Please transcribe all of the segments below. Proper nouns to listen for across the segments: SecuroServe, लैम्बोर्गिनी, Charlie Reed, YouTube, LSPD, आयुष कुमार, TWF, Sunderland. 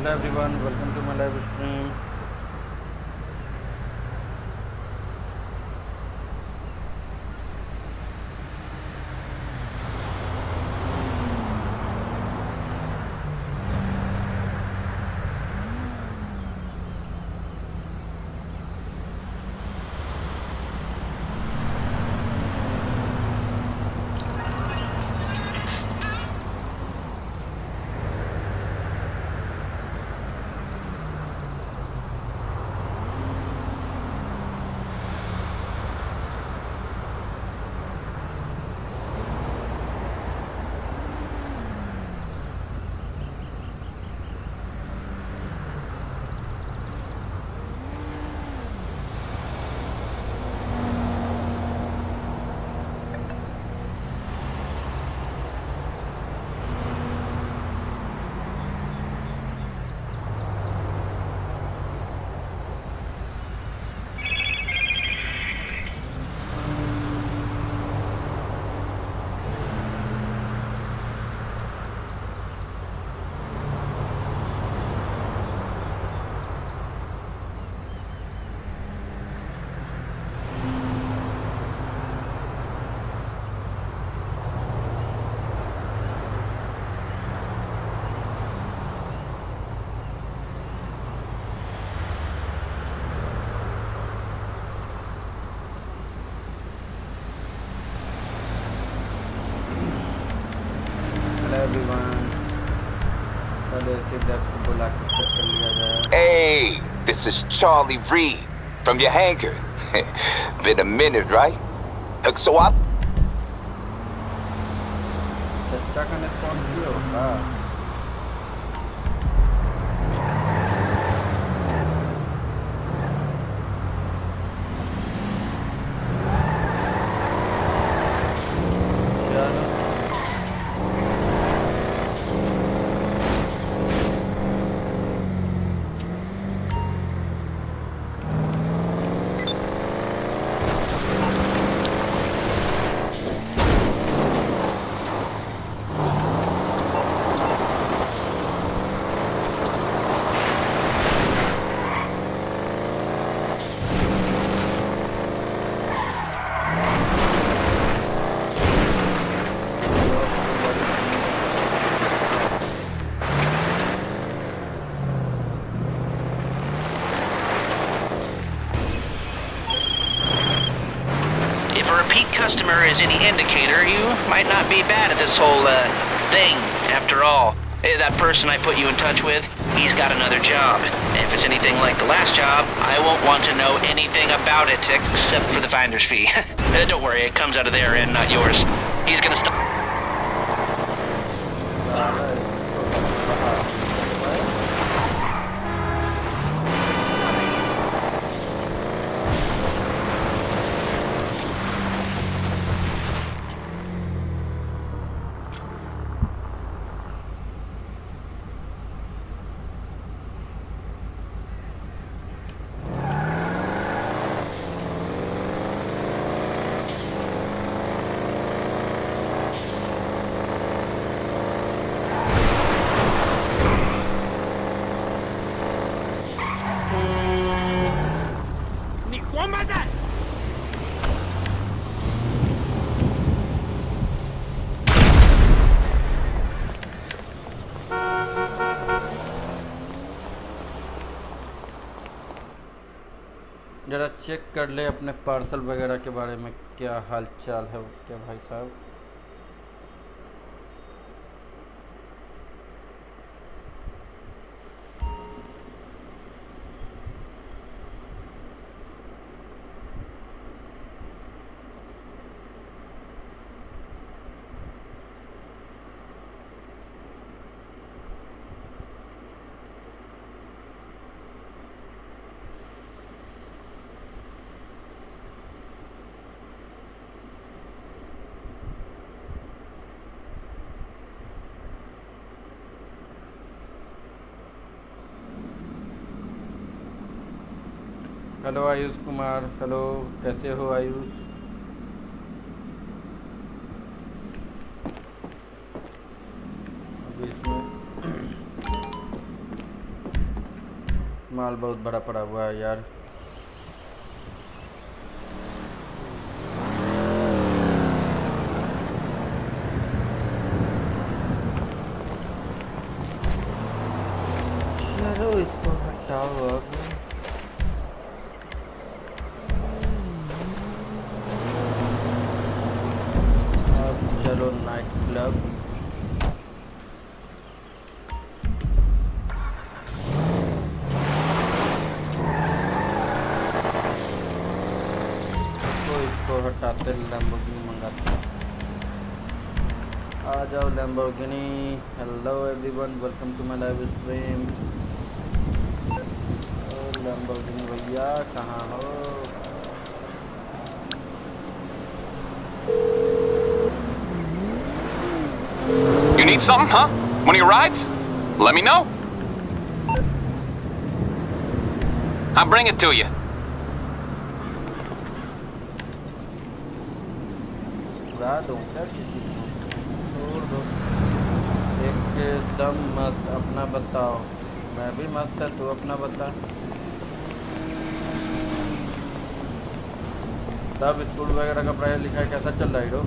Hello everyone, welcome to my live stream. Hey, this is Charlie Reed from your hangar. Been a minute, right? So I... Customer is any indicator, you might not be bad at this whole thing. After all, that person I put you in touch with, he's got another job. And if it's anything like the last job, I won't want to know anything about it except for the finder's fee. Don't worry, it comes out of their end, not yours. He's gonna stop. जरा check कर ले अपने parcel वगैरह के बारे में क्या हाल चाल है उसके भाई साहब। हेलो आयुष कुमार, हेलो, कैसे हो आयुष? अभी इसमें माल बहुत बड़ा पड़ा हुआ है यार। यारो इसको हटाओ अब। चलो नाइट क्लब। हटाते लैम्बोर्गिनी मंगाते हैं। आ जाओ लैम्बोर्गिनी। Hello everyone, welcome to my live stream. लैम्बोर्गिनी भैया कहाँ हो? You need something, huh? One of your rides? Let me know. I'll bring it to you. दो एकदम मस्त। अपना बताओ, मैं भी मस्त है, तू अपना बता। सब स्कूल वगैरह का पढ़ाई लिखाई कैसा चल रहा है? डो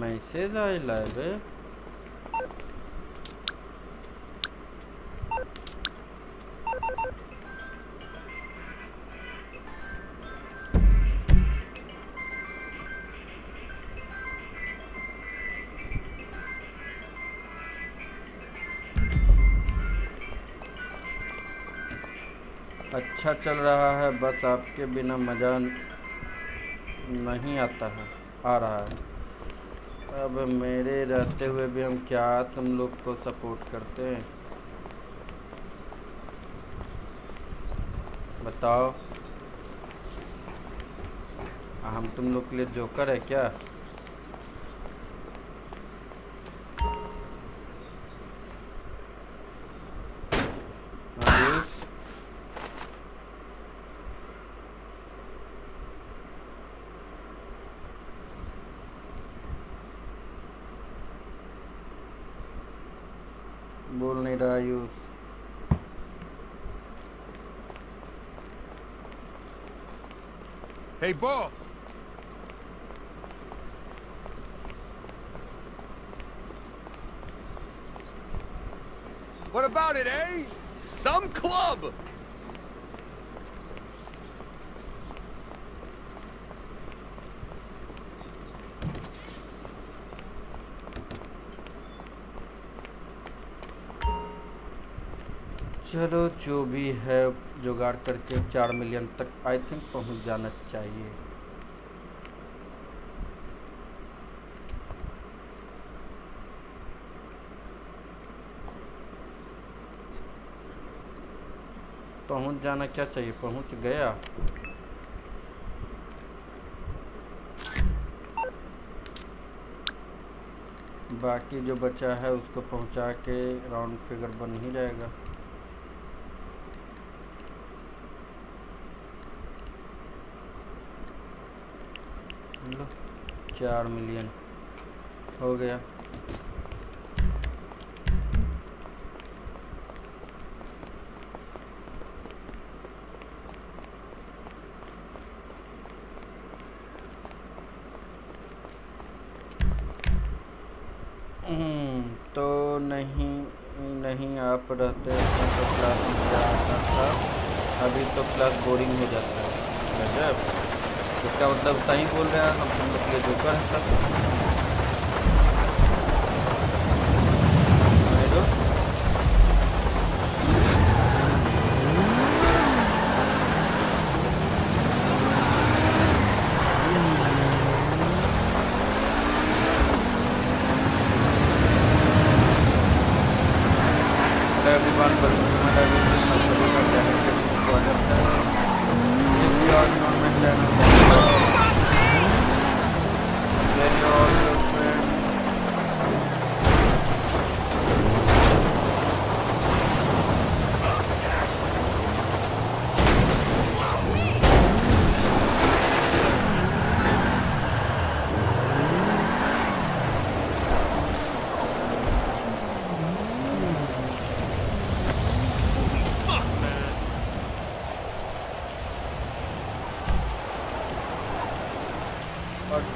मैसेज आएगा बे। अच्छा चल रहा है, बस आपके बिना मजा नहीं आता है, आ रहा है। अब मेरे रहते हुए भी हम क्या तुम लोग को सपोर्ट करते हैं बताओ? हम तुम लोग के लिए जोकर है क्या? बोल नहीं रहा यूज। Hey boss, what about it, eh? Some club. चलो जो भी है जुगाड़ करके 4 मिलियन तक आई थिंक पहुंच जाना चाहिए। पहुंच जाना क्या चाहिए, पहुंच गया। बाकी जो बचा है उसको पहुंचा के राउंड फिगर बन ही जाएगा। लो 4 मिलियन हो गया। तो नहीं आप रहते तो क्लास में जाता था, अभी तो क्लास बोरिंग हो जाता है। गजब, इसका मतलब सही बोल रहे हैं हम लोग के जोकर है सब। Hello everyone, welcome to my channel.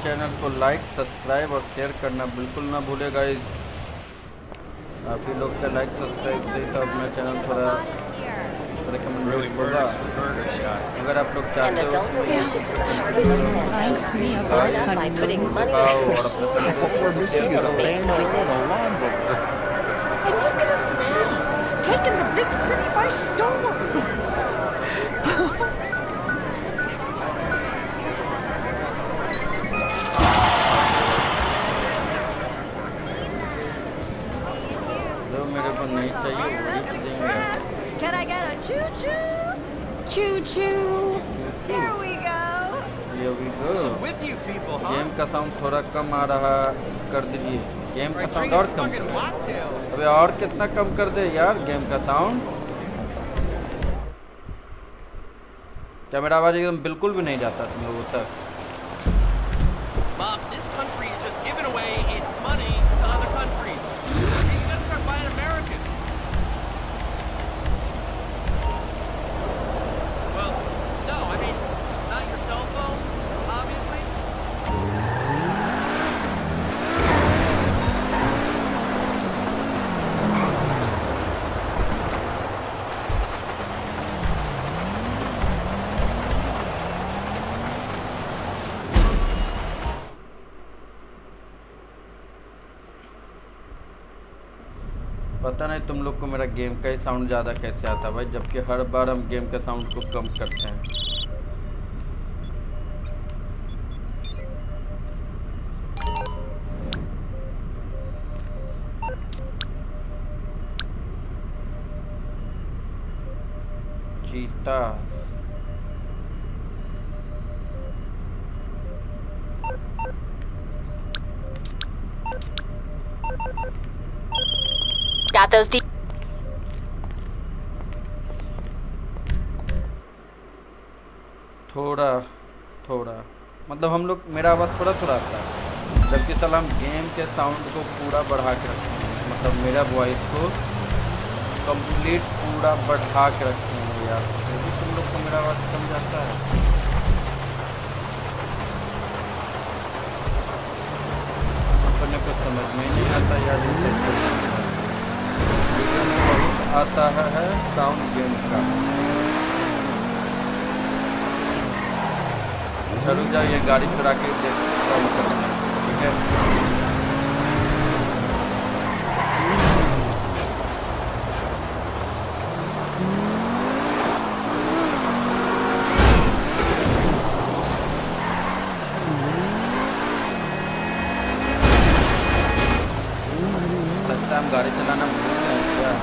Channel को लाइक, सब्सक्राइब और शेयर करना बिल्कुल ना भूले गाइस। आप ही लोग का लाइक सब्सक्राइब से तो अपना चैनल थोड़ा रिकमेंड होगा। अगर आप लोग चाहते हो तो Can I get a choo choo? Choo choo. There we go. Here we go. With you people, huh? Game का sound थोड़ा कम आ रहा कर दीजिए। Game का sound और कम कर। अबे और कितना कम कर दे यार game का sound। क्या मेरा आवाज एकदम बिल्कुल भी नहीं जाता तुम लोगों तक? पता नहीं तुम लोग को मेरा गेम का ही साउंड ज़्यादा कैसे आता है भाई, जबकि हर बार हम गेम का साउंड को कम करते हैं। cositas. Gathers deep. थोड़ा थोड़ा मतलब हम लोग मेरा आवाज़ थोड़ा थोड़ा आता है, जबकि साला हम गेम के साउंड को पूरा बढ़ा के रखते हैं, मतलब मेरा वॉइस को कंप्लीट पूरा बढ़ा के रखते हैं यार। फिर भी तुम लोग को मेरा आवाज़ कम जाता है। अपने को समझ में नहीं आता यार, बहुत आता है साउंड गेम का। चलो जाओ ये गाड़ी चढ़ा के काम करना है, ठीक है। सस्ता हम गाड़ी चलाना भूल गए क्या?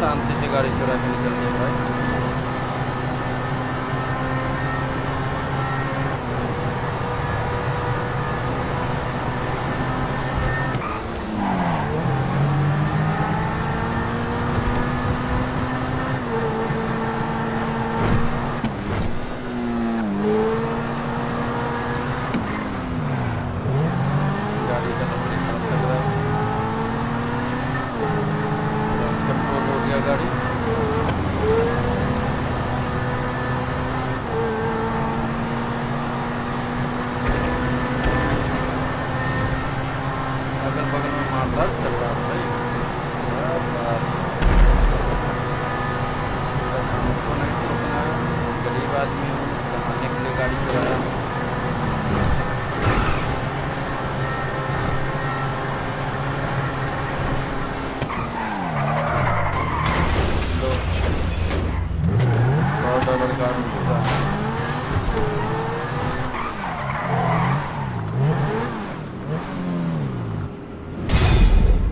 शांति से गाड़ी चुरा के निकल गए भाई।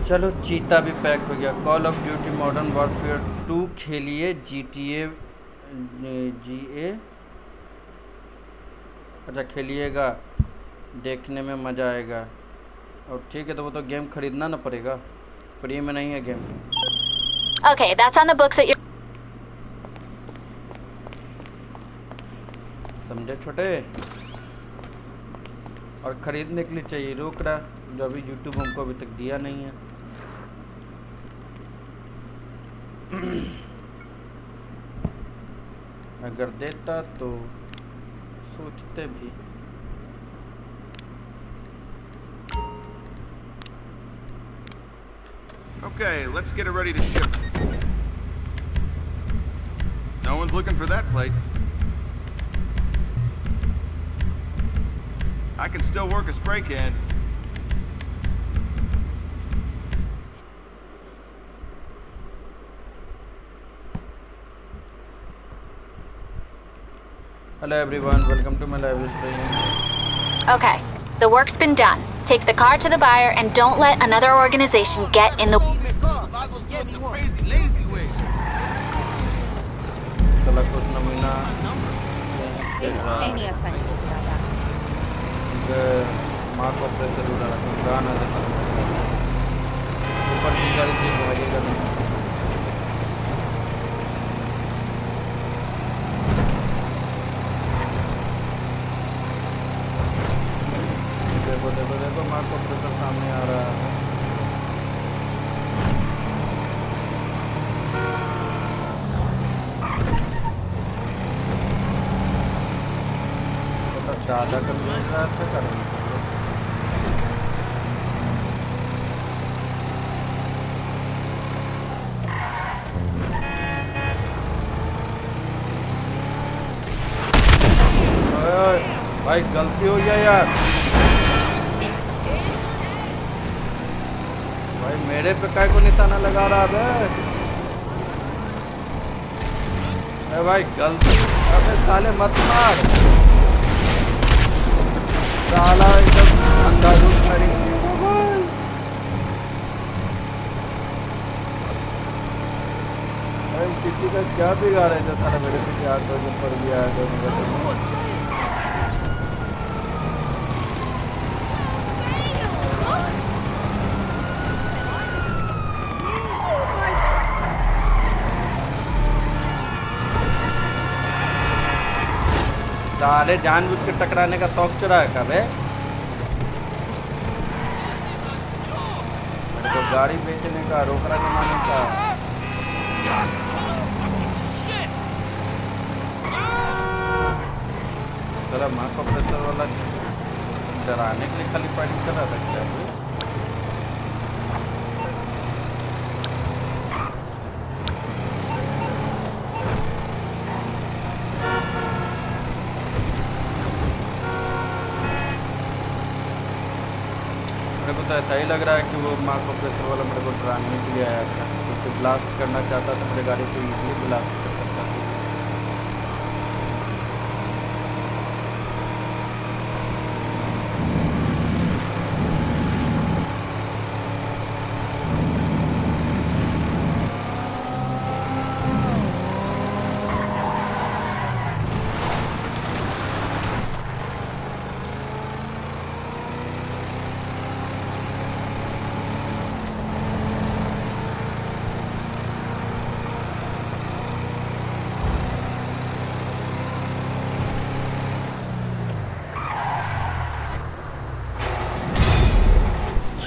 चलो चीता भी पैक हो गया। Call of duty modern warfare 2 खेलिए, जी ए अच्छा खेलिएगा, देखने में मज़ा आएगा। और ठीक है तो वो तो गेम खरीदना ना पड़ेगा, फ्री में नहीं है game. Okay, that's on the books at your... समझे छोटे, और ख़रीदने के लिए चाहिए रोक रहा जो अभी YouTube हमको अभी तक दिया नहीं है। अगर देता तो सोचते भी। Okay, let's get it ready to ship. No one's looking for that plate. I can still work a spray can. Hello everyone, welcome to my live stream. Okay, the work's been done. Take the car to the buyer and don't let another organization get in the way. देखो देखो mark operator सामने आ रहा है। ज़्यादा कर रहा था कर भाई गलती हो गया यार मेरे पे, काय को निशाना लगा रहा है भाई गलती। अबे साले मत मार, साला एकदम अंधा रूप करेंगे। किसी का क्या बिगाड़ है जो साला मेरे पे क्या कर ऊपर भी आया। साले जानबूझ के टकराने का शौक चढ़ाया कर रहे। तो गाड़ी बेचने का, रोकड़ा जमाने का। जरा माँ को प्रेशर वाला डराने के लिए खाली फाइटिंग कर रहा था क्या? ऐसा ही लग रहा है कि वो मार्क ऑपरेटर वाला मेरे को डराने के लिए आया था, उसको ब्लास्ट करना चाहता था, मेरे गाड़ी को इजीली ब्लास्ट कर सकता था।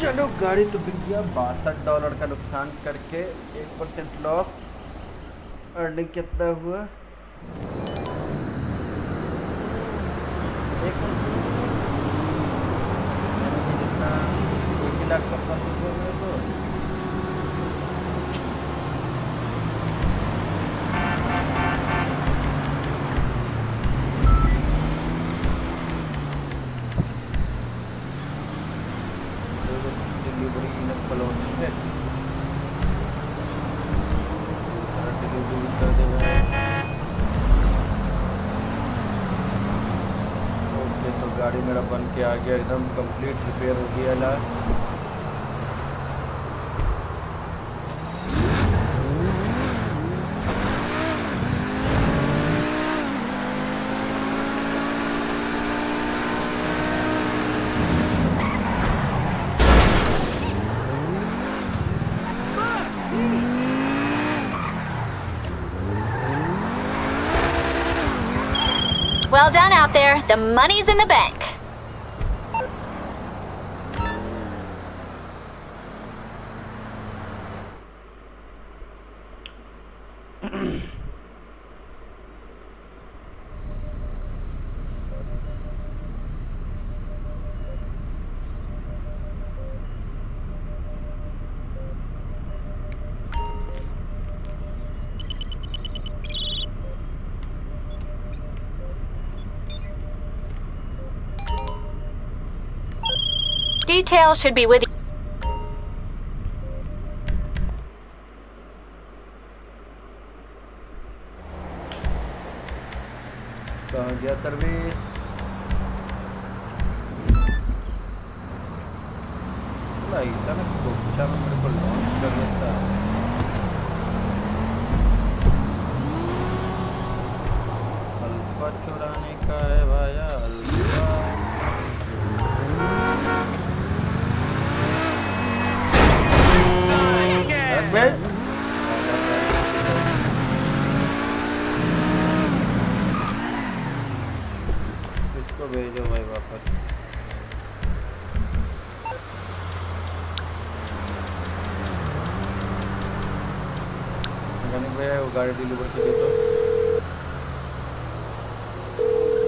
चलो गाड़ी तो बिक गया, $62 का नुकसान करके 1% लॉस, अर्निंग कितना हुआ 1 लाख 50,000 तो मेरा बन के आ गया, एकदम कंप्लीट रिपेयर हो गया ला। Well done out there. The money's in the bank. Details should be with you.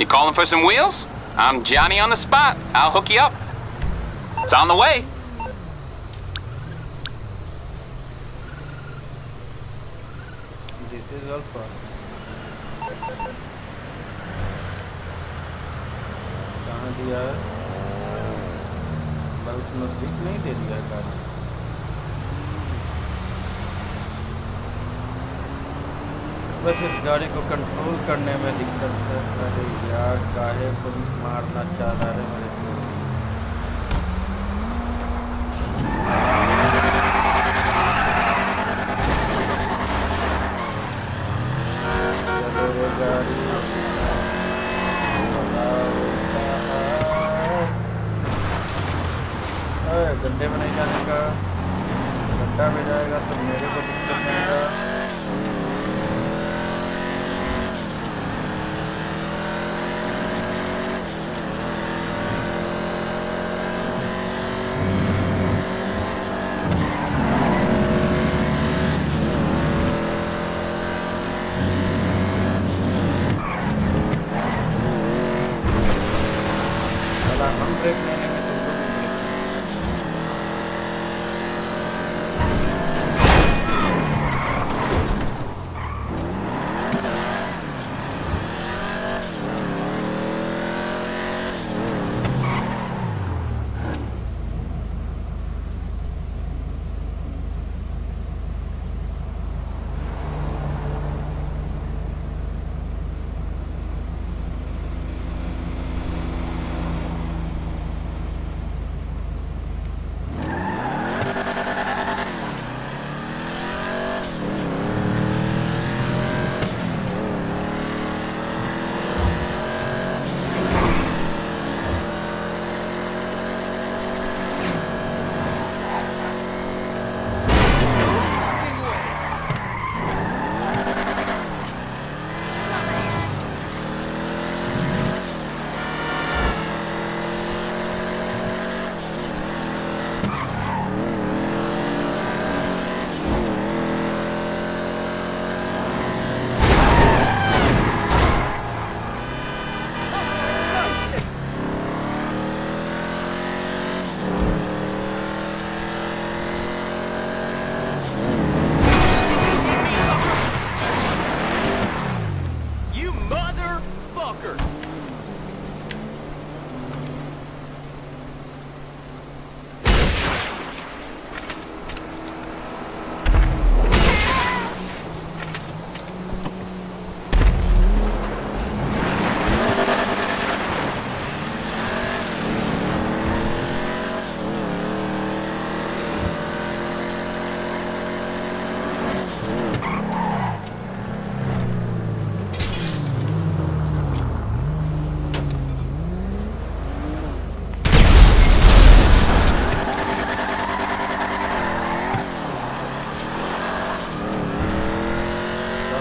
You calling for some wheels? I'm Johnny on the spot. I'll hook you up. It's on the way. This is Alpha. कहाँ दिया? बल्कि नजदीक नहीं दे दिया car. बस इस गाड़ी को कंट्रोल करने में दिक्कत है। अरे यार काहे को मारना चाह रहा है मेरे को। चलो गाड़ी गड्ढे में नहीं जाने का, गड्ढा में जाएगा तो मेरे को दिक्कत होगा।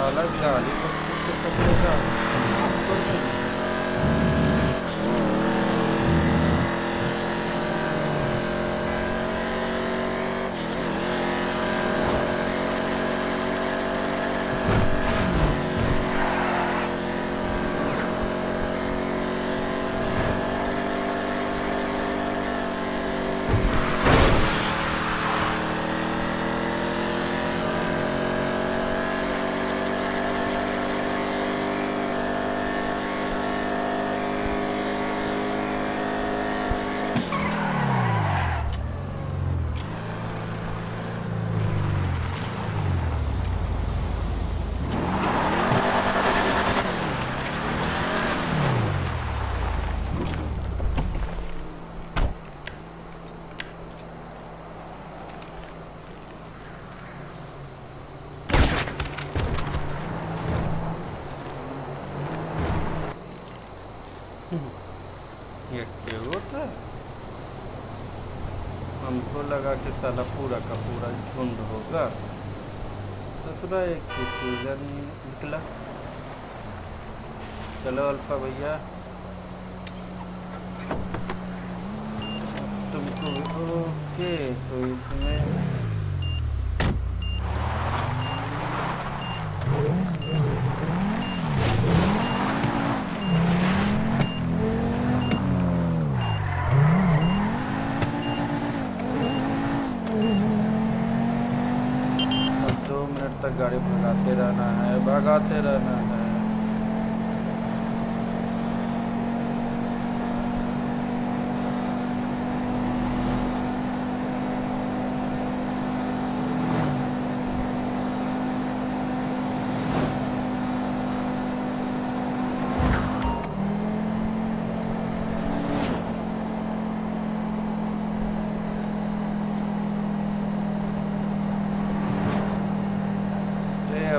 hablar, mira, Galindo, justo está por acá. हमको लगा कि साला पूरा का पूरा झुंड होगा, तो एक डिसीजन निकला। चलो अल्फा भैया, तुमको ओके, तो इसमें गाड़ी भगाते रहना है, भगाते रहना है।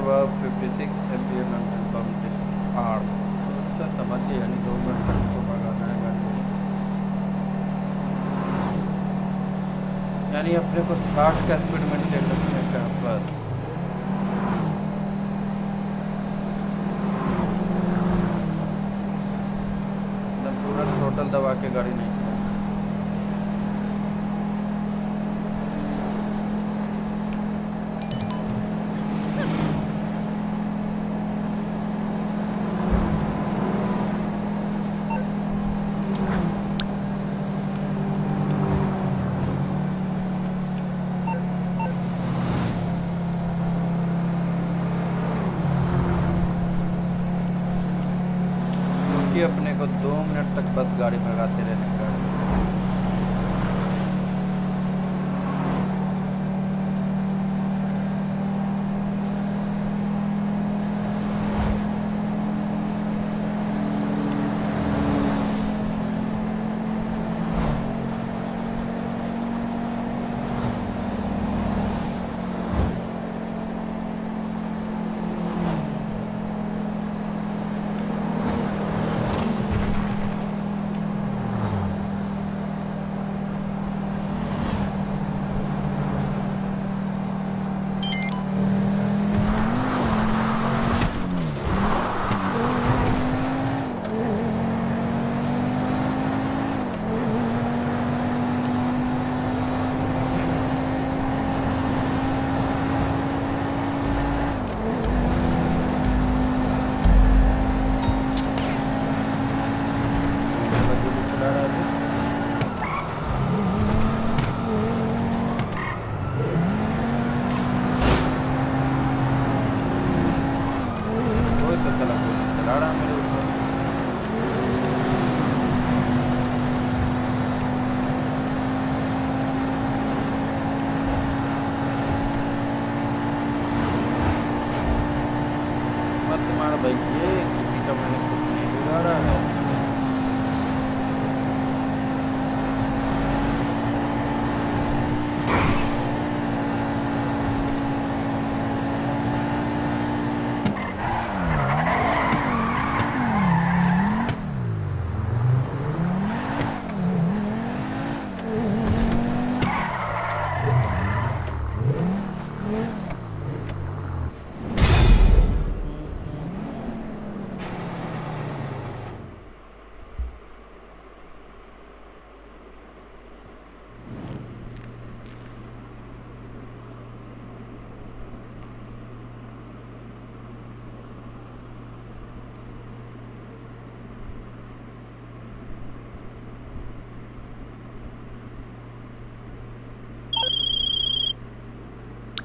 Above 56 MPM until pump is R. So, समझिए यानी 2 मिनट को भगाना है गाड़ी, यानी अपने को 60 का स्पीड मेंटेन रखने का बस। पूरा टोटल दबा के गाड़ी नहीं, अपने को 2 मिनट तक बस गाड़ी भगाते रहने का।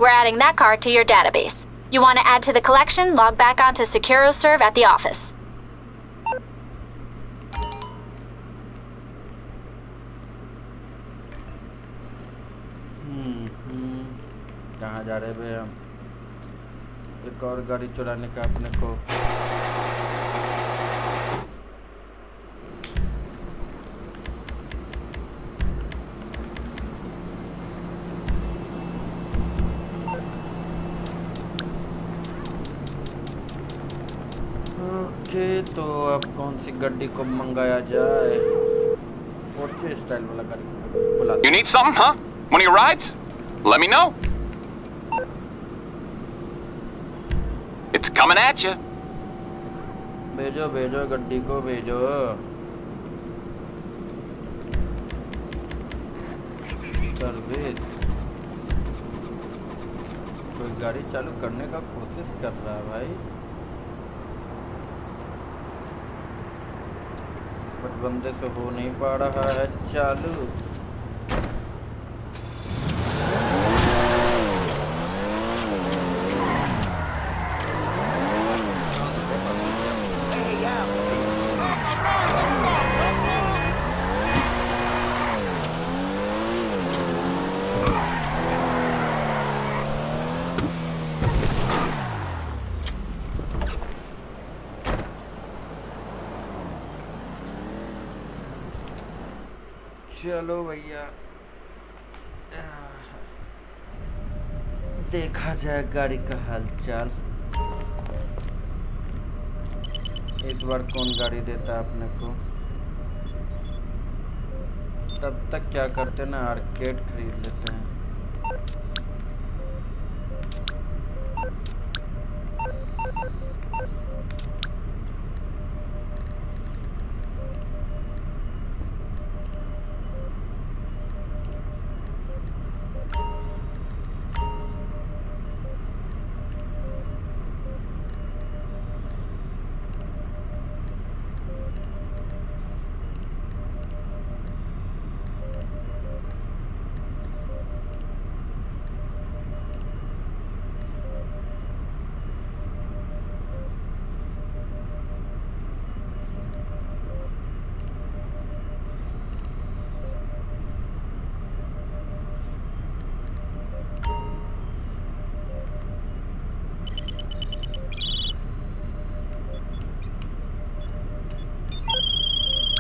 We're adding that card to your database. You want to add to the collection? Log back onto SecuroServe at the office. कहाँ जा रहे भाई हम? एक और गाड़ी चुराने का अपने को। ओके, तो अब कौन सी गाड़ी को मंगाया जाए? फोर्टी स्टाइल वाला गाड़ी बुला। You need something, huh? One of your rides? Let me know. It's coming at you. भेजो भेजो गड्डी को भेजो। सर्विस। कोई गाड़ी चालू करने का कोशिश कर रहा है भाई। बट बंदे से हो नहीं पा रहा है चालू। चलो भैया, देखा जाए गाड़ी का हालचाल। इस बार कौन गाड़ी देता अपने को? तब तक क्या करते ना, आर्केड खरीद लेते हैं।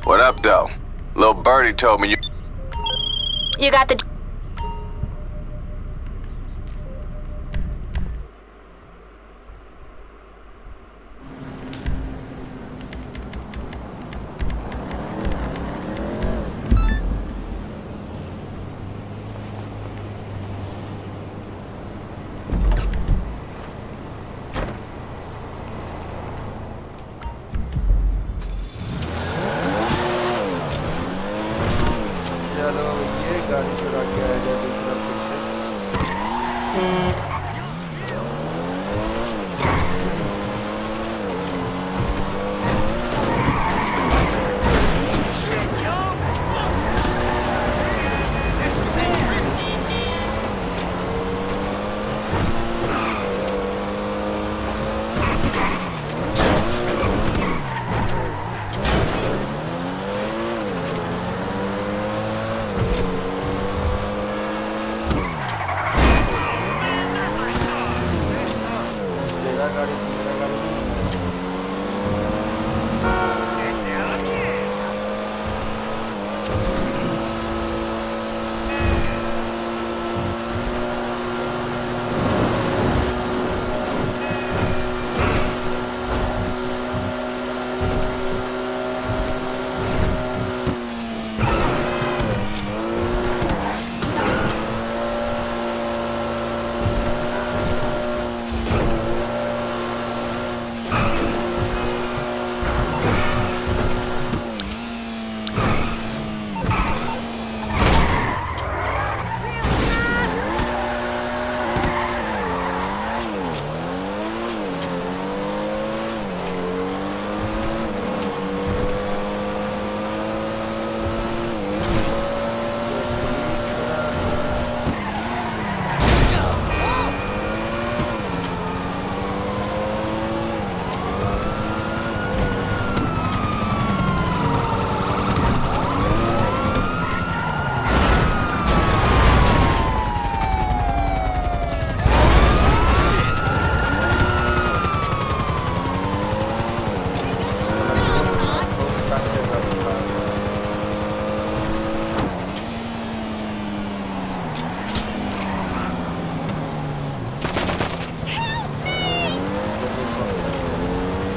What up, though? Little birdie told me you got the...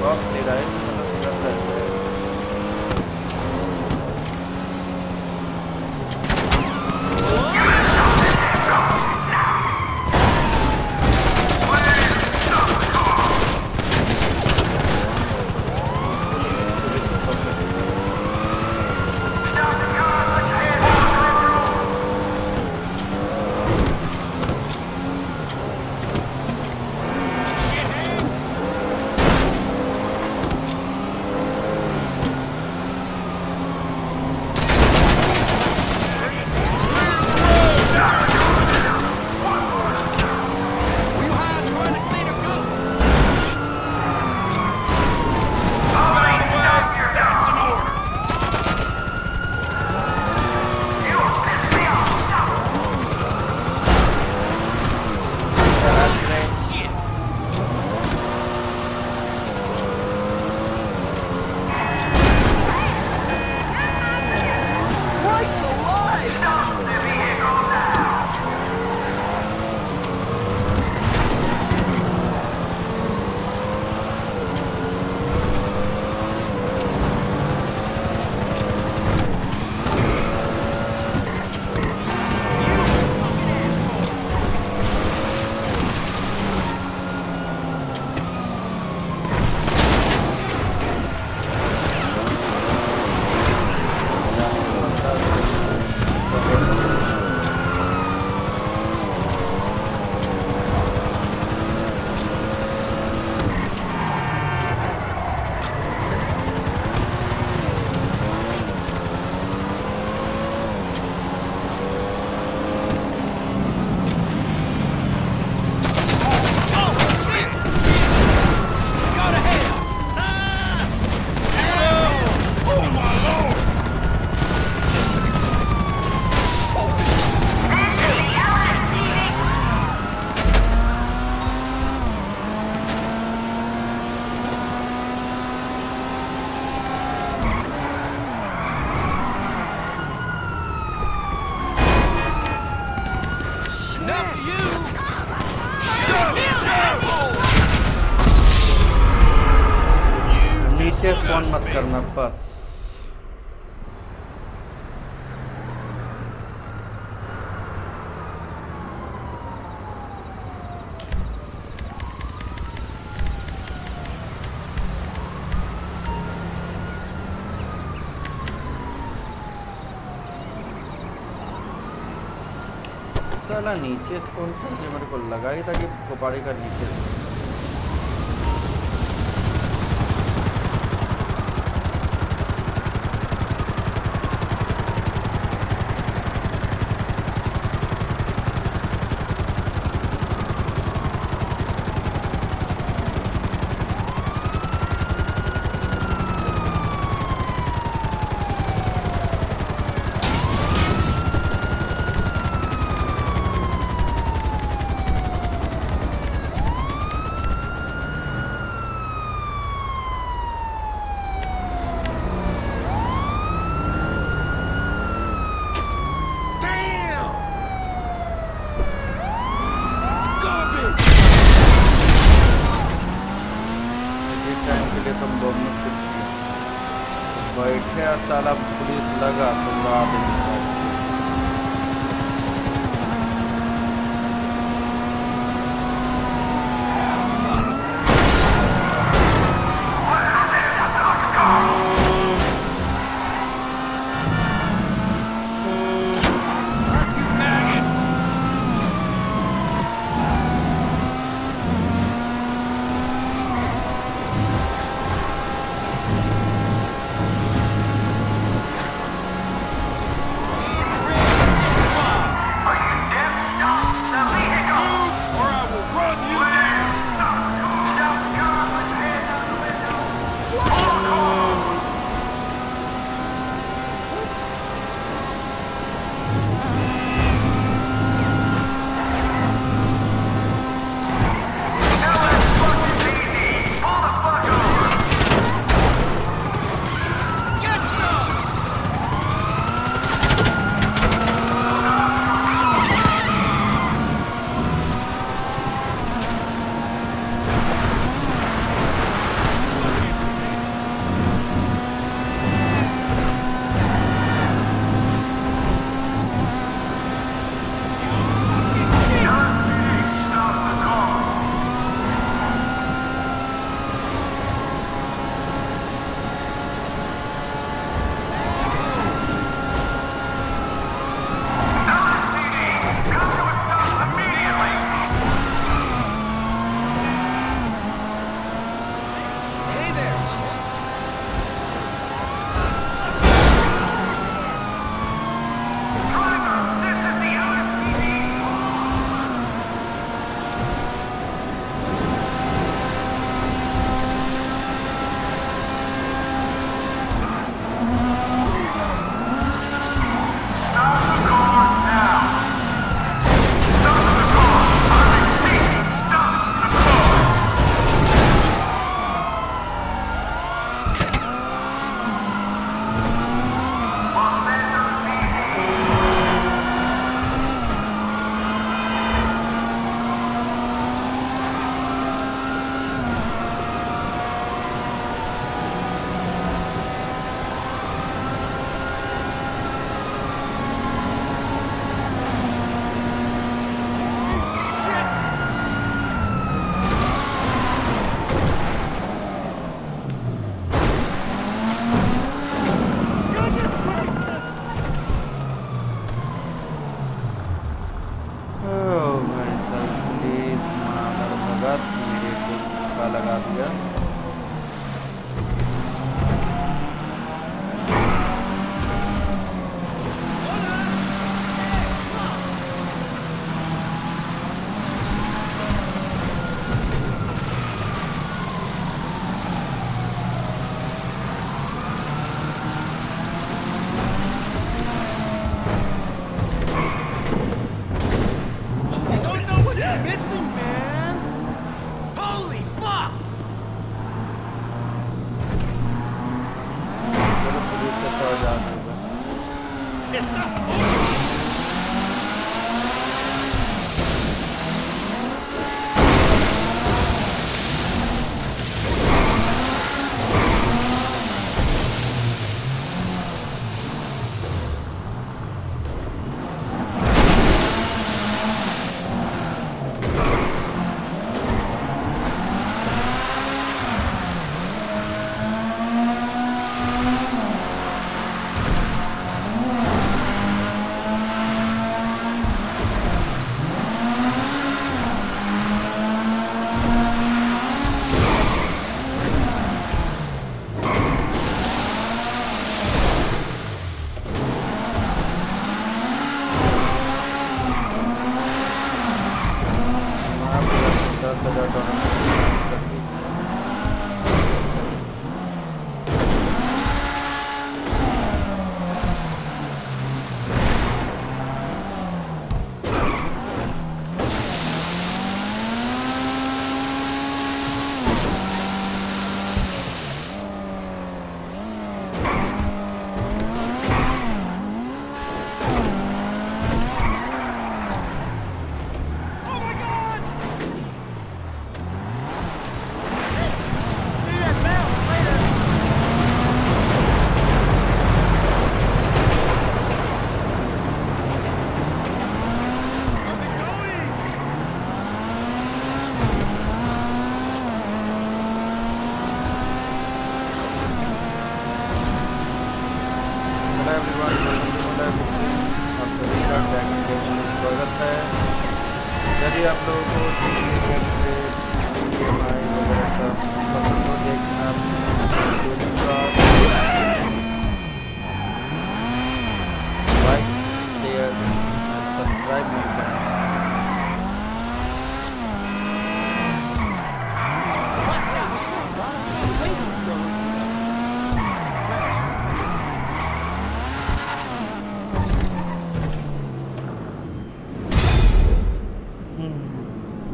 Bak Leyla'yı nasıl gösterdi. साला नीचे कौन सा जो मेरे को लगा ही था कि गोपाड़ी का नीचे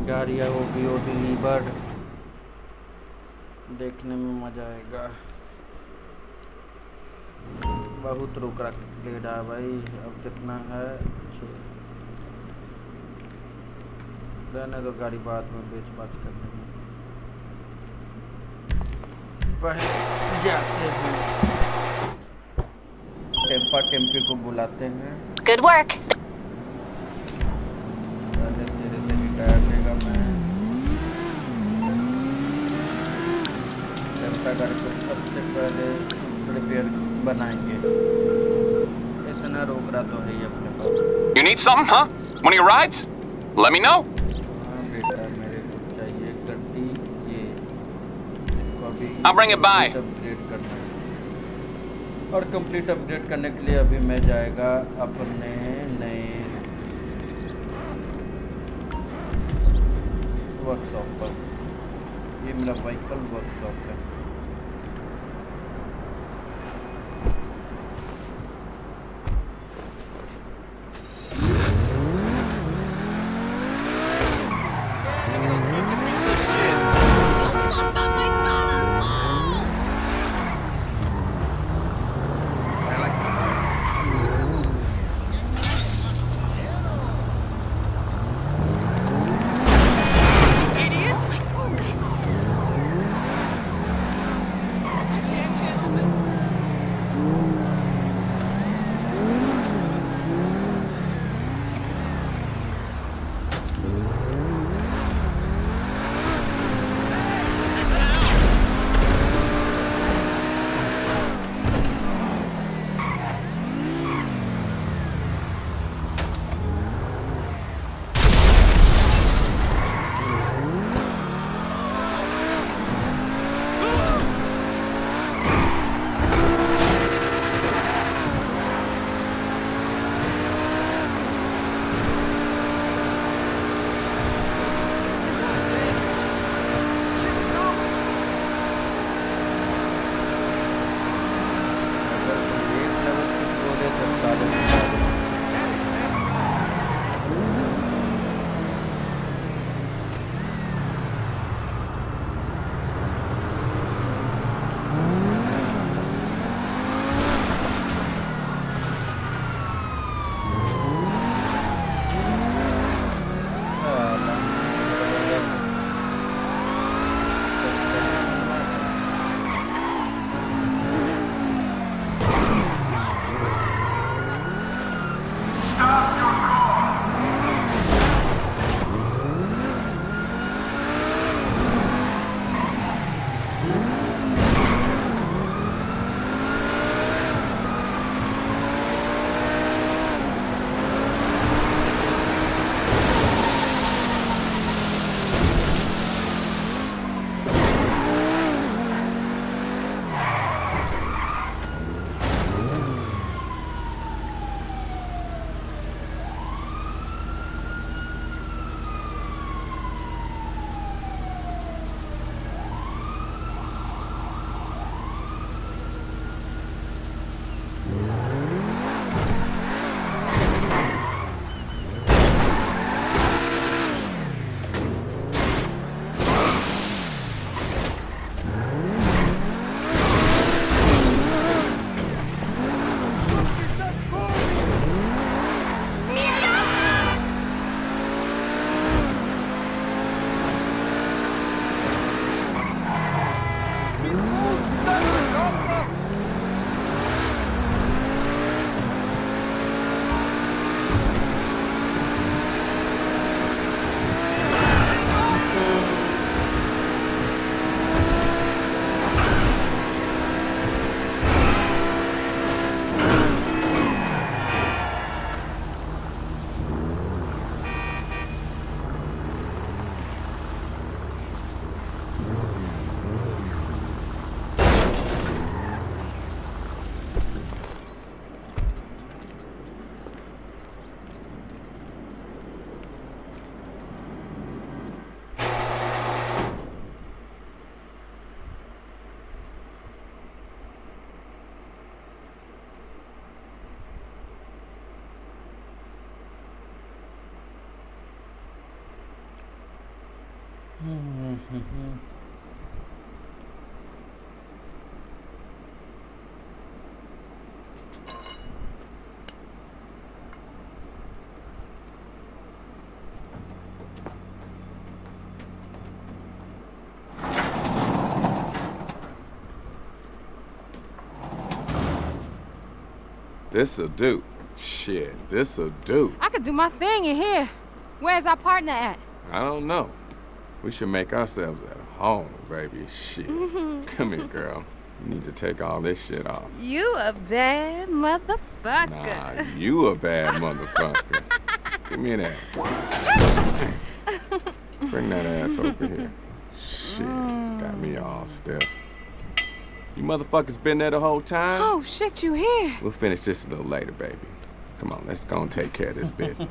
गाड़ियाँ वो भी वो डिलीवर्ड देखने में मजा आएगा। बहुत रुक रखा भाई, अब कितना है रहने दो, गाड़ी बाद में बेच बात कर लेंगे। टेम्पा टेम्पे को बुलाते हैं। Good work. सबसे पहले रिपेयर बनाएंगे, इतना रोक रहा तो है अपने पास। You need something, huh? When he rides, let me know. बेटा मेरे को चाहिए गड्डी, ये इसको भी I'll bring it by. Update करना है और कंप्लीट अपडेट करने के लिए अभी मैं जाएगा अपने नए वर्कशॉप पर। ये मेरा व्हीकल वर्कशॉप है। This'll do. Shit, this'll do. I could do my thing in here. Where's our partner at? I don't know. We should make ourselves at home, baby. Shit. Come here, girl. You need to take all this shit off. You a bad motherfucker. Nah, you a bad motherfucker. Give me that. Bring that ass over here. Shit, got me all stiff. You motherfuckers been there the whole time? Oh, shit, you here. We'll finish this a little later, baby. Come on, let's go and take care of this business.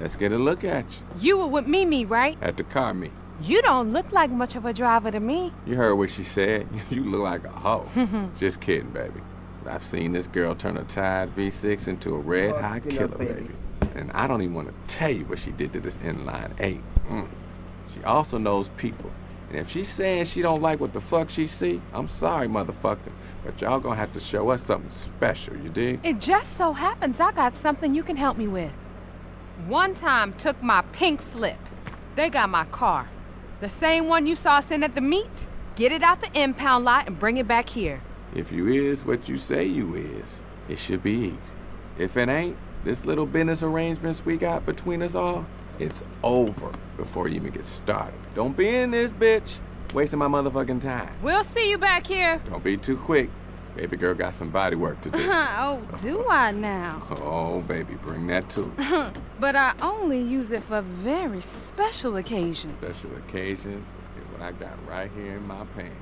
Let's get a look at you. You were with Mimi, right? At the car meet. You don't look like much of a driver to me. You heard what she said. You look like a hoe. Just kidding, baby. I've seen this girl turn a Tide V6 into a red-hot killer, baby. And I don't even want to tell you what she did to this inline 8. She also knows people. And if she's saying she don't like what the fuck she see, I'm sorry, motherfucker, but y'all gonna have to show us something special, you dig? It just so happens I got something you can help me with. One time took my pink slip. They got my car. The same one you saw us in at the meet. Get it out the impound lot and bring it back here. If you is what you say you is, it should be easy. If it ain't, this little business arrangements we got between us all, it's over before you even get started. Don't be in this, bitch. Wasting my motherfucking time. We'll see you back here. Don't be too quick. Baby girl got some body work to do. Oh, do I now? Oh, baby, bring that too. But I only use it for very special occasions. Special occasions is what I got right here in my pants.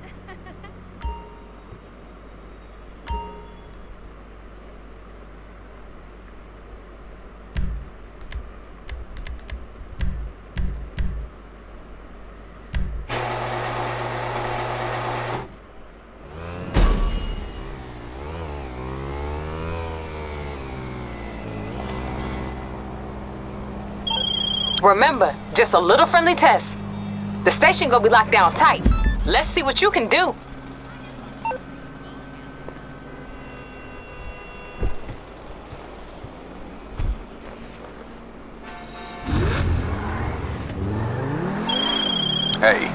Remember, just a little friendly test. The station gonna be locked down tight. Let's see what you can do. Hey.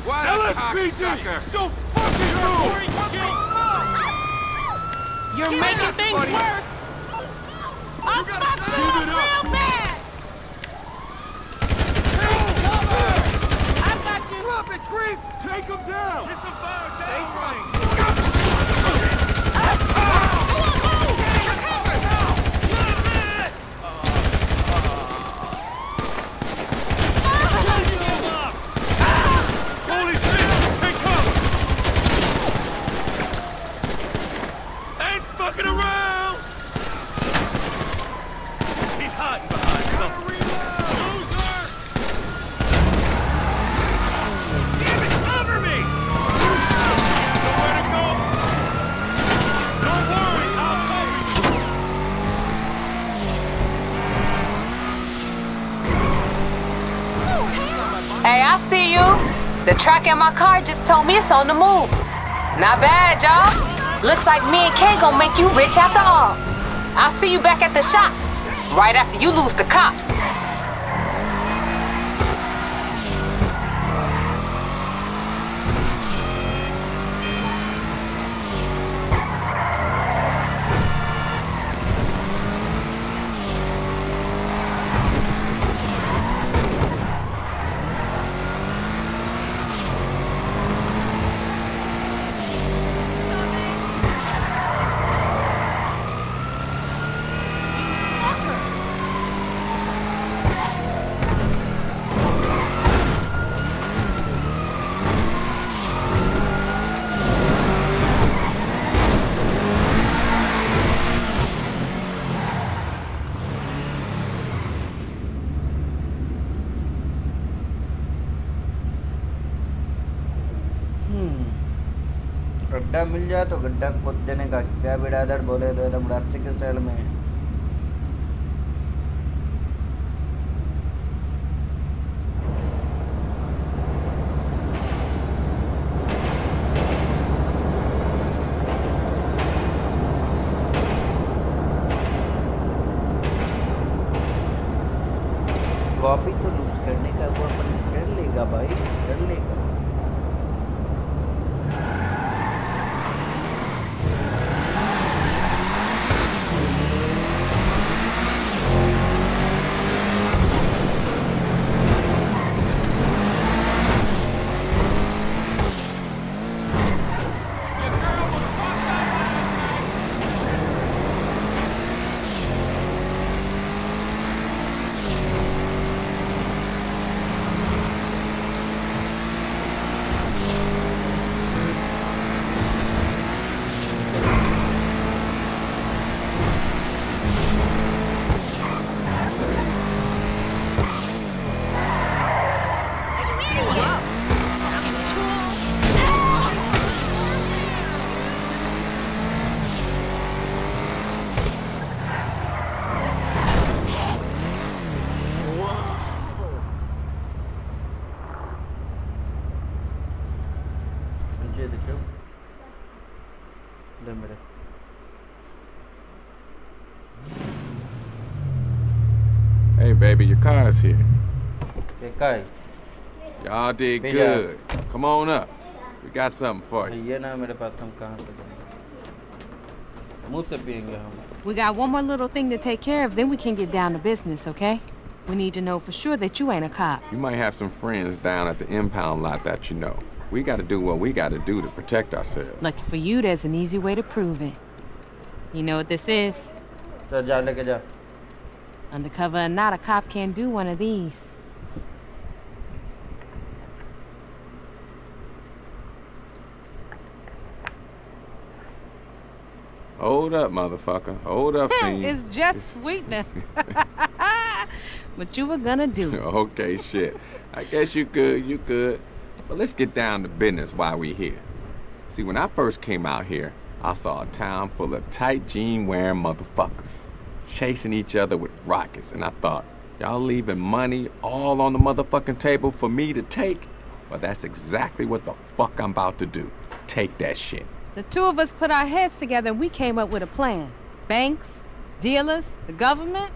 LSPD! Don't fucking move! You're making things worse! I'll fuck you up real bad! I got you! Drop it, creep! Take him down! Stay frosty! The truck in my car just told me it's on the move. Not bad, y'all. Looks like me and Ken gonna make you rich after all. I'll see you back at the shop, right after you lose the cops. गड्ढा मिल जाए तो गड्ढा खोद देने का क्या बिरादर, बोले तो एकदम रास्ते के स्टाइल में। कॉपी तो लूज करने का वो अपन कर लेगा भाई, कर लेगा। Hey baby, your car is here. Okay. Y'all did good. Come on up. We got something for you. We got one more little thing to take care of, then we can get down to business, okay? We need to know for sure that you ain't a cop. You might have some friends down at the impound lot that you know. We gotta do what we gotta do to protect ourselves. Lucky for you, there's an easy way to prove it. You know what this is? Undercover or not, a cop can't do one of these. Hold up, motherfucker. Hold up, fiend. It's just sweetener. What you were gonna do. Okay, shit. I guess you could, you could. But let's get down to business while we're here. See, when I first came out here, I saw a town full of tight jean-wearing motherfuckers chasing each other with rockets, and I thought, y'all leaving money all on the motherfucking table for me to take? Well, that's exactly what the fuck I'm about to do. Take that shit. The two of us put our heads together and we came up with a plan. Banks, dealers, the government,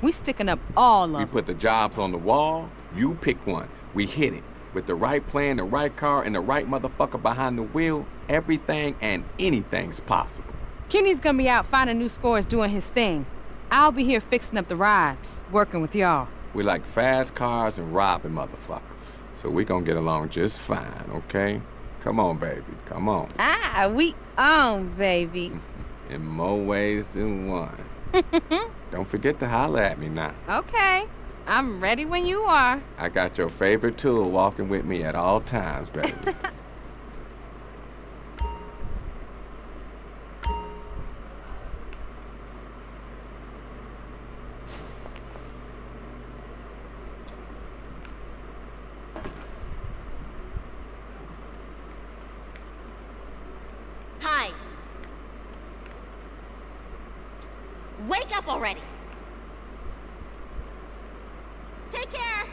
we sticking up all of them. We put the jobs on the wall, you pick one, we hit it. With the right plan, the right car, and the right motherfucker behind the wheel, everything and anything's possible. Kenny's gonna be out finding new scores doing his thing. I'll be here fixing up the rides, working with y'all. We like fast cars and robbing motherfuckers. So we gonna get along just fine, okay? Come on, baby, come on. Ah, we on, baby. In more ways than one. Don't forget to holler at me now. Okay. I'm ready when you are. I got your favorite tool walking with me at all times, baby. Hi. Wake up already. Take care.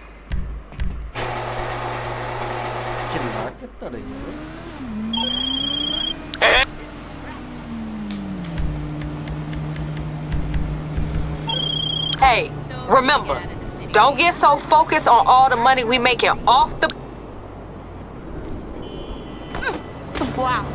Hey, remember, don't get so focused on all the money we make it off the... Wow.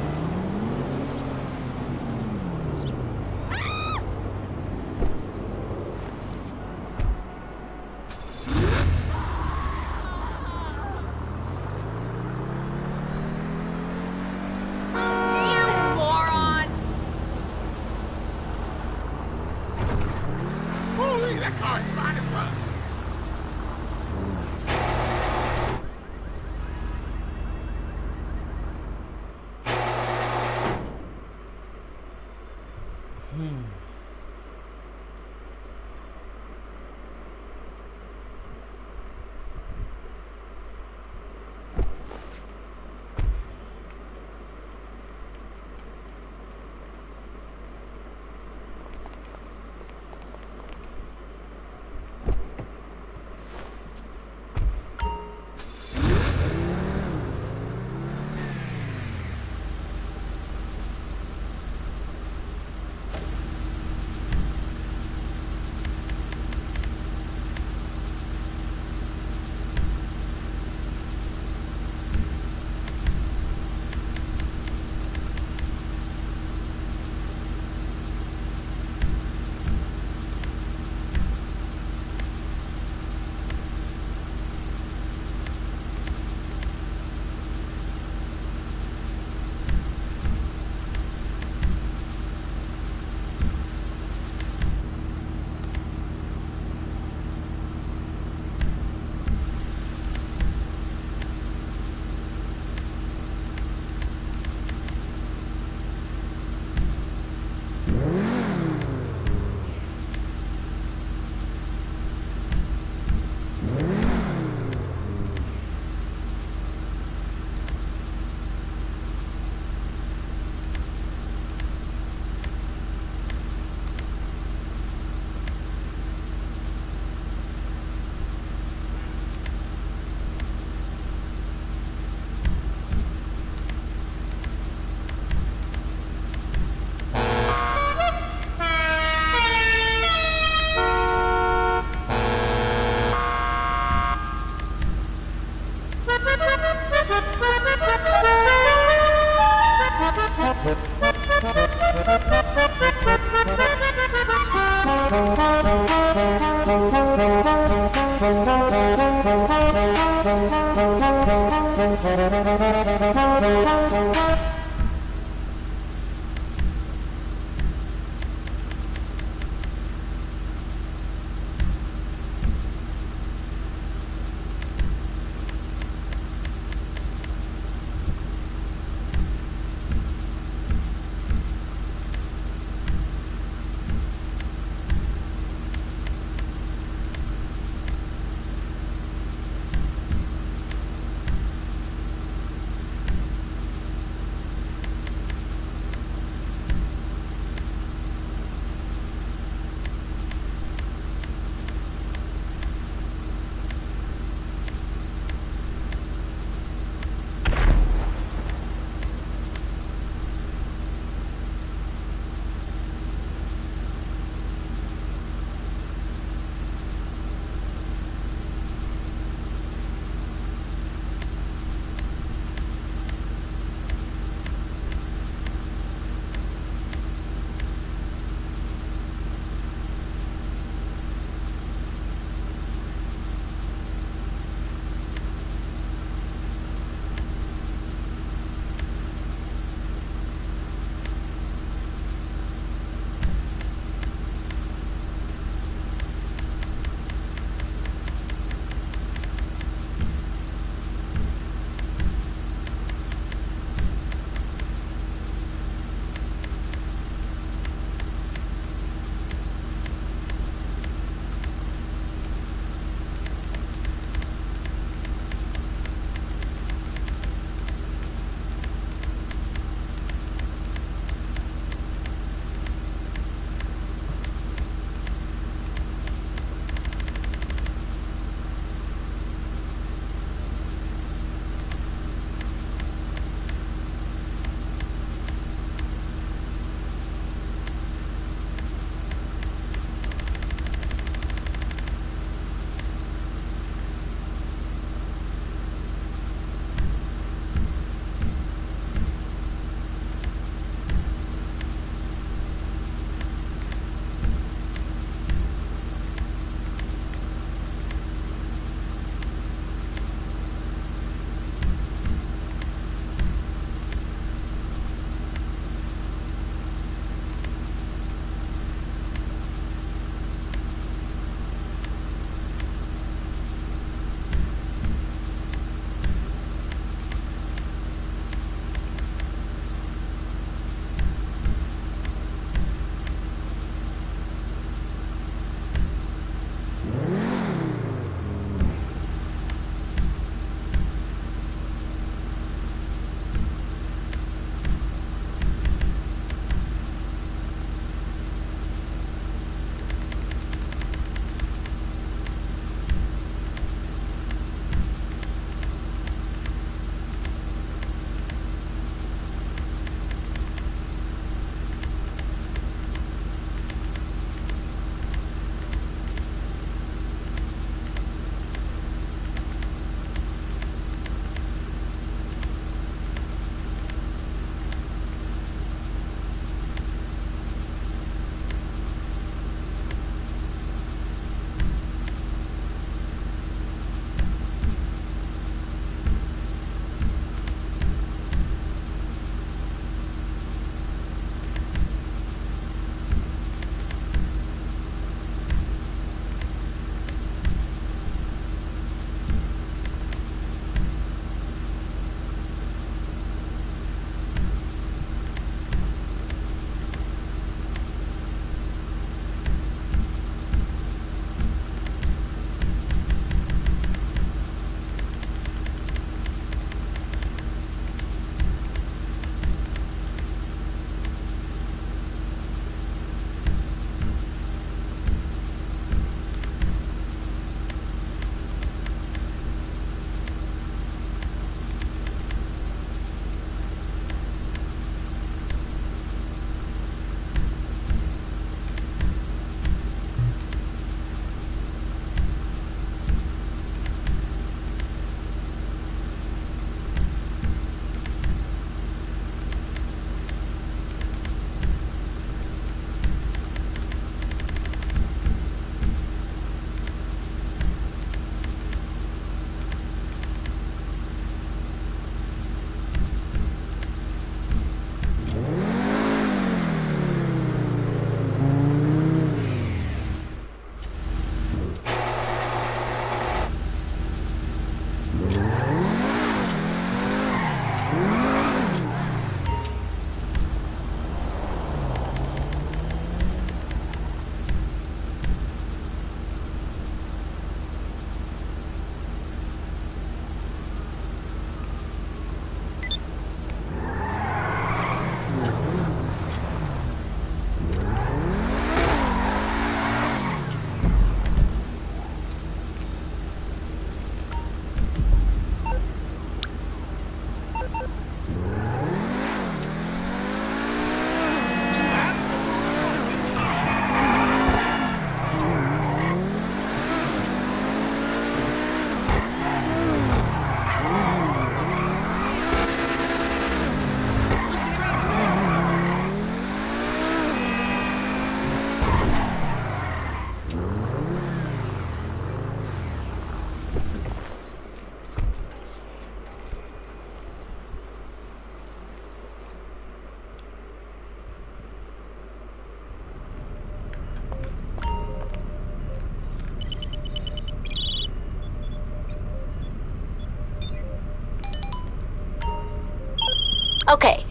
Okay.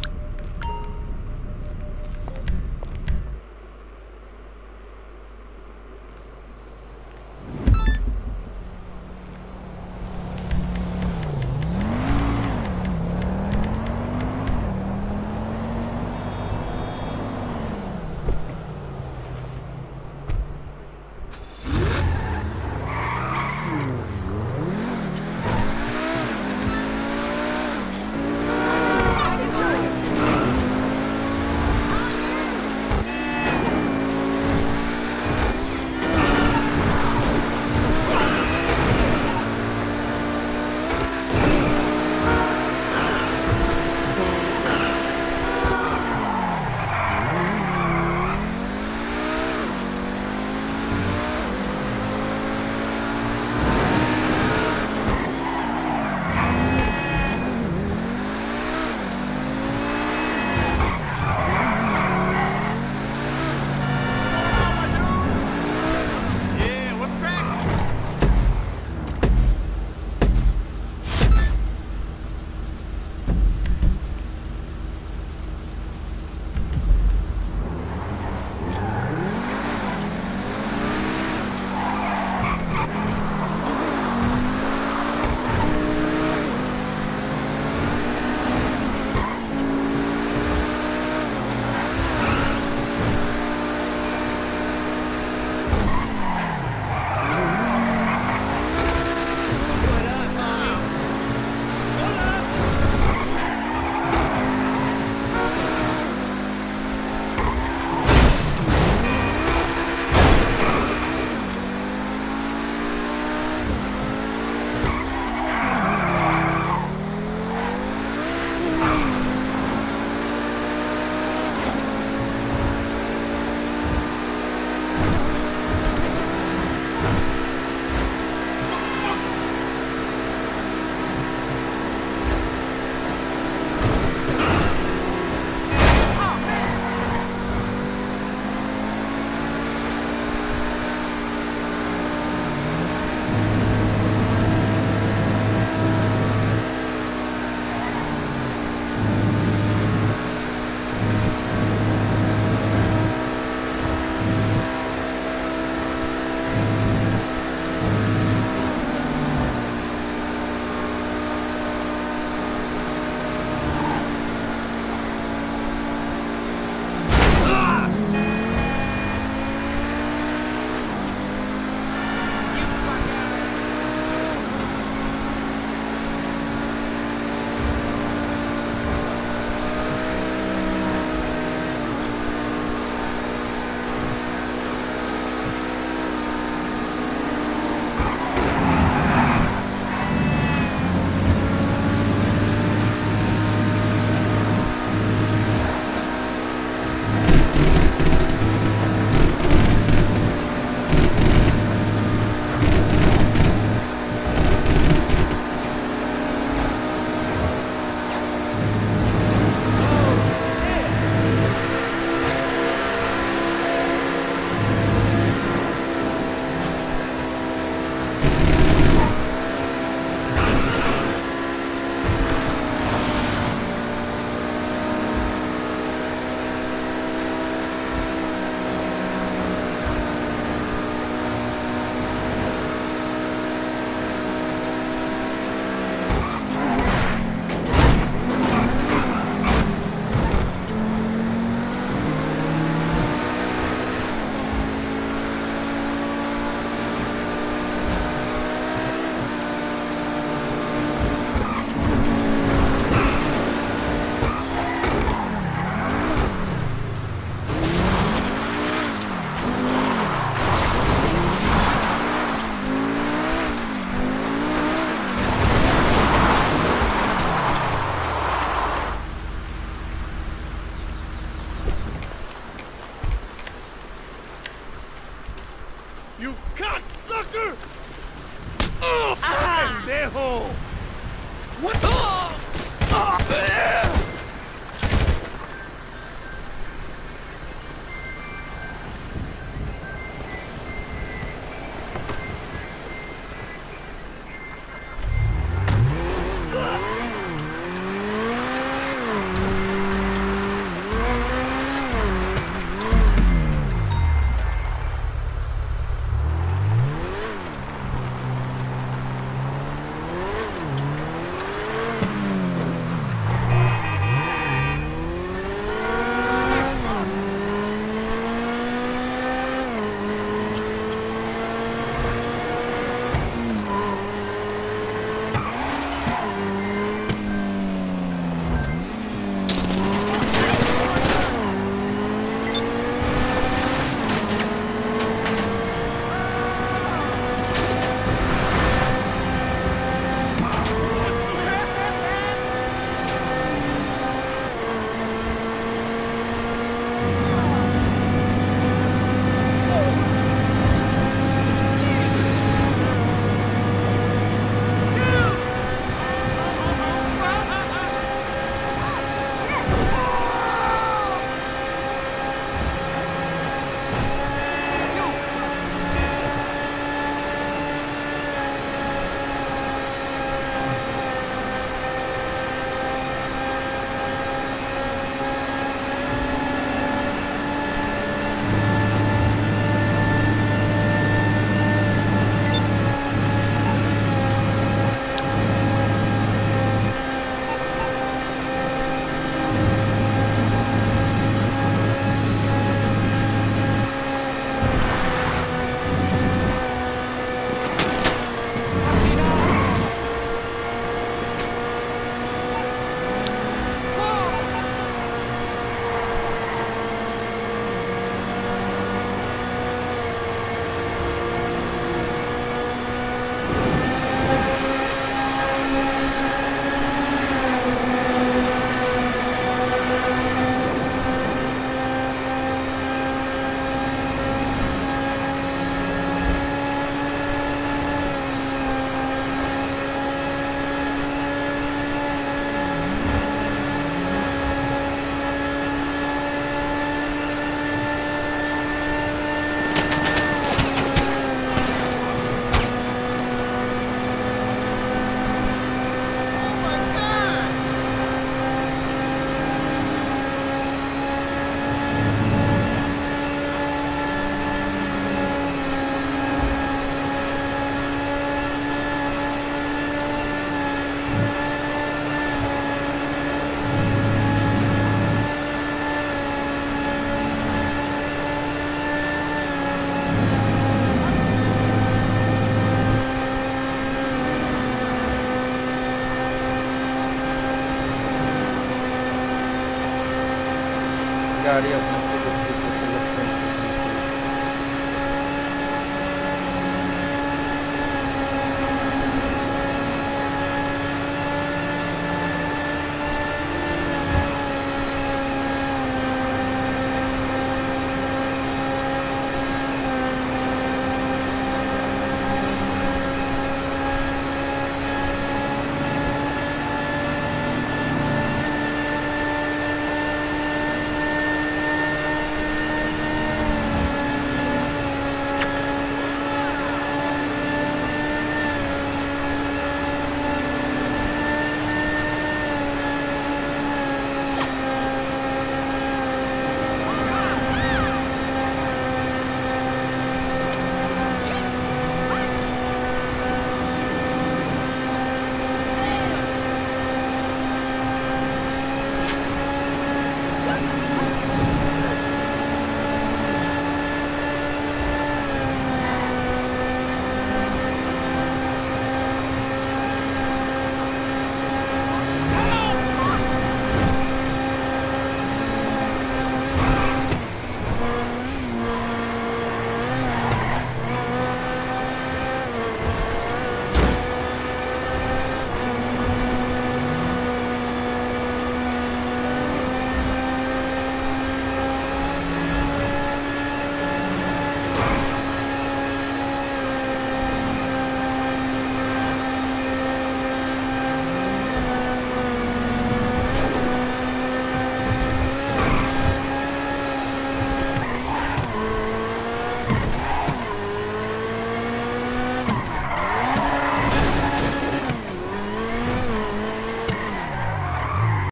आ रही है अपने